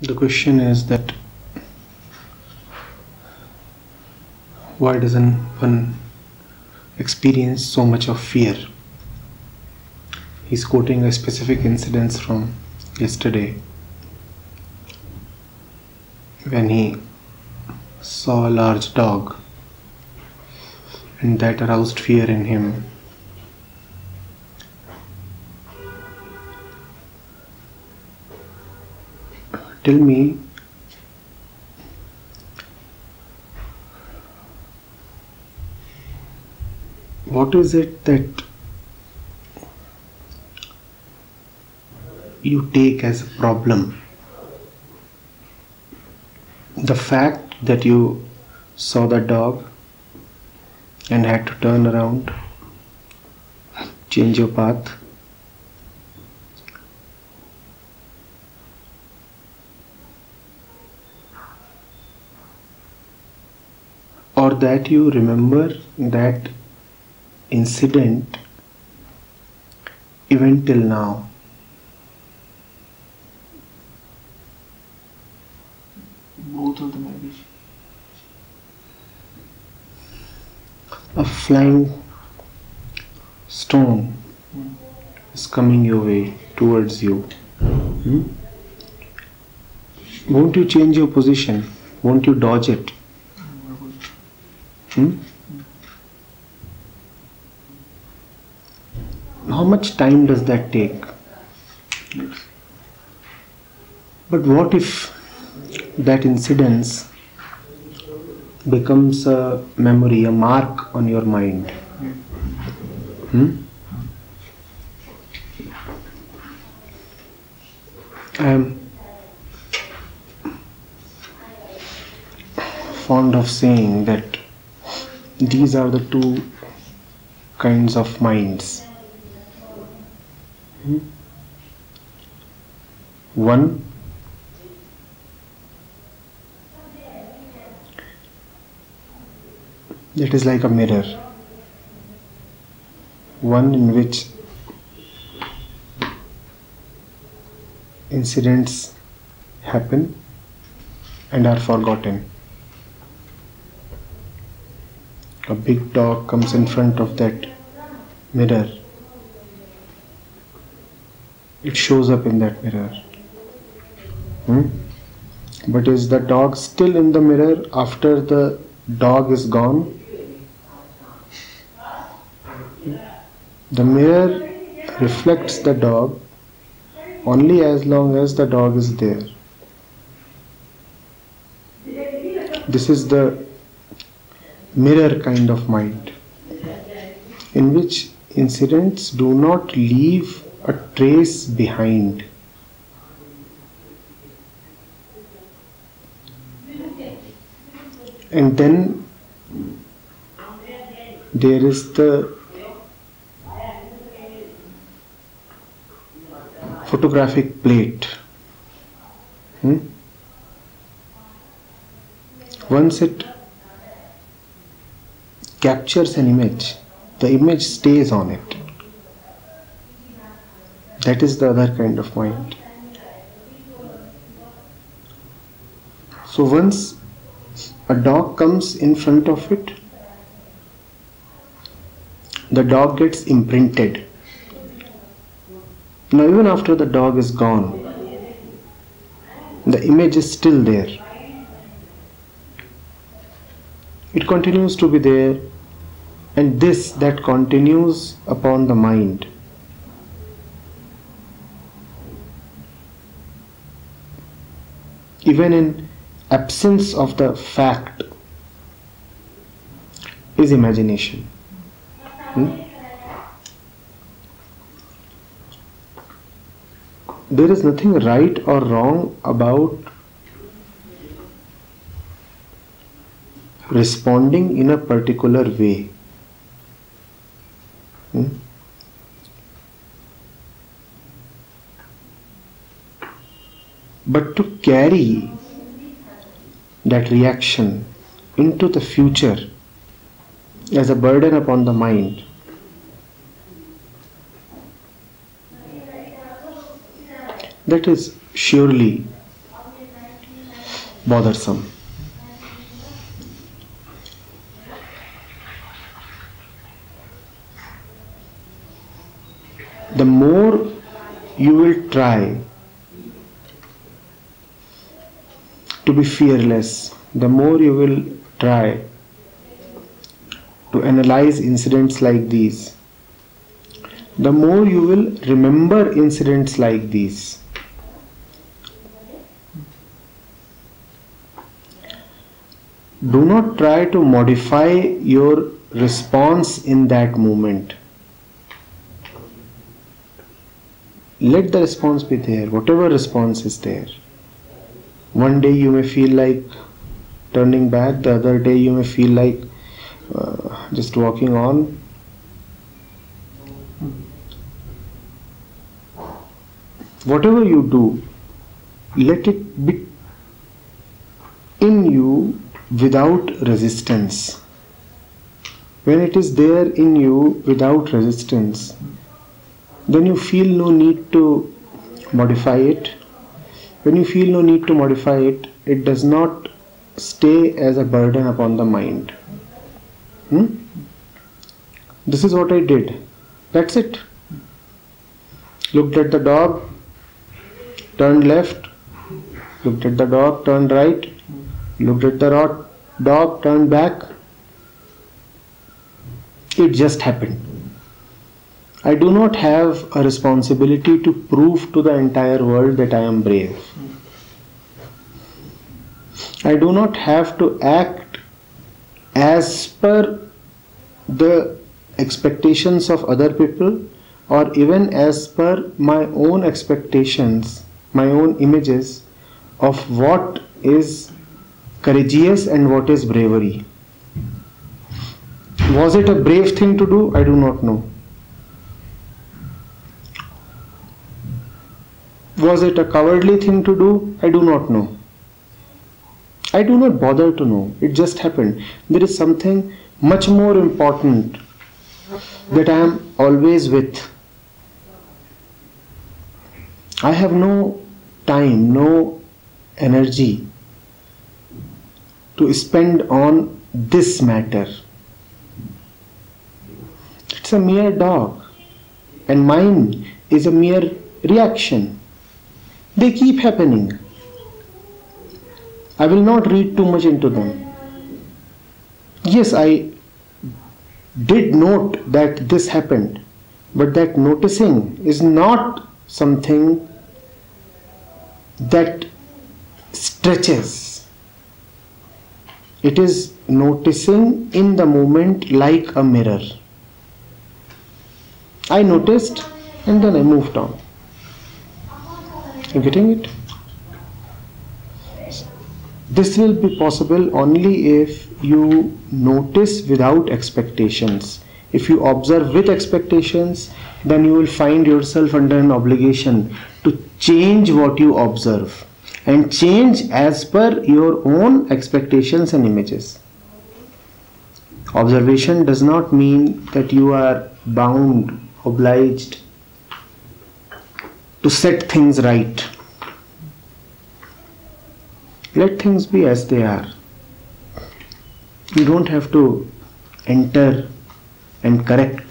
The question is that why doesn't one experience so much of fear? He's quoting a specific incident from yesterday when he saw a large dog, and that aroused fear in him. Tell me, what is it that you take as a problem? The fact that you saw the dog and had to turn around, change your path, or that you remember that incident even till now. Both of them might be. A flying stone is coming your way, towards you. Won't you change your position? Won't you dodge it? How much time does that take? But what if that incidence becomes a memory, a mark on your mind? I am fond of saying that these are the two kinds of minds. One that is like a mirror, one in which incidents happen and are forgotten. A big dog comes in front of that mirror. It shows up in that mirror. But is the dog still in the mirror after the dog is gone? The mirror reflects the dog only as long as the dog is there. This is the mirror kind of mind, in which incidents do not leave a trace behind. And then there is the photographic plate. Once it captures an image, the image stays on it. That is the other kind of mind. So once a dog comes in front of it, the dog gets imprinted. Now even after the dog is gone, the image is still there. It continues to be there, and that continues upon the mind. Even in absence of the fact is imagination. There is nothing right or wrong about responding in a particular way. But to carry that reaction into the future as a burden upon the mind, that is surely bothersome. The more you will try to be fearless, the more you will try to analyze incidents like these, the more you will remember incidents like these. Do not try to modify your response in that moment. Let the response be there, whatever response is there. One day you may feel like turning back, the other day you may feel like just walking on. Whatever you do, let it be in you without resistance. When it is there in you without resistance, then you feel no need to modify it. When you feel no need to modify it, it does not stay as a burden upon the mind. This is what I did. That's it. Looked at the dog, turned left. Looked at the dog, turned right. Looked at the dog, turned back. It just happened. I do not have a responsibility to prove to the entire world that I am brave. I do not have to act as per the expectations of other people or even as per my own expectations, my own images of what is courageous and what is bravery. Was it a brave thing to do? I do not know. Was it a cowardly thing to do? I do not know. I do not bother to know. It just happened. There is something much more important that I am always with. I have no time, no energy to spend on this matter. It's a mere dog, and mine is a mere reaction. They keep happening. I will not read too much into them. Yes, I did note that this happened, but that noticing is not something that stretches. It is noticing in the moment like a mirror. I noticed and then I moved on. You getting it? This will be possible only if you notice without expectations. If you observe with expectations, then you will find yourself under an obligation to change what you observe and change as per your own expectations and images. Observation does not mean that you are bound, obliged to set things right. Let things be as they are. You don't have to enter and correct